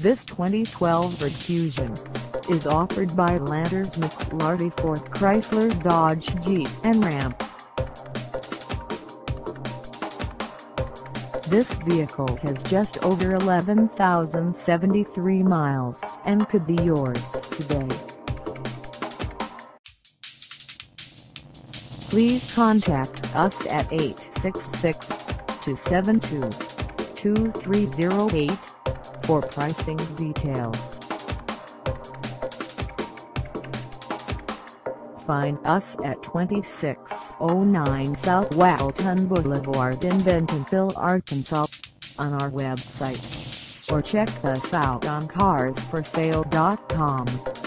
This 2012 Ford Fusion is offered by Landers McLarty Ford Chrysler Dodge Jeep and Ram. This vehicle has just over 11,073 miles and could be yours today. Please contact us at 866-272-2308 for pricing details. Find us at 2609 South Walton Boulevard in Bentonville, Arkansas, on our website, or check us out on carsforsale.com.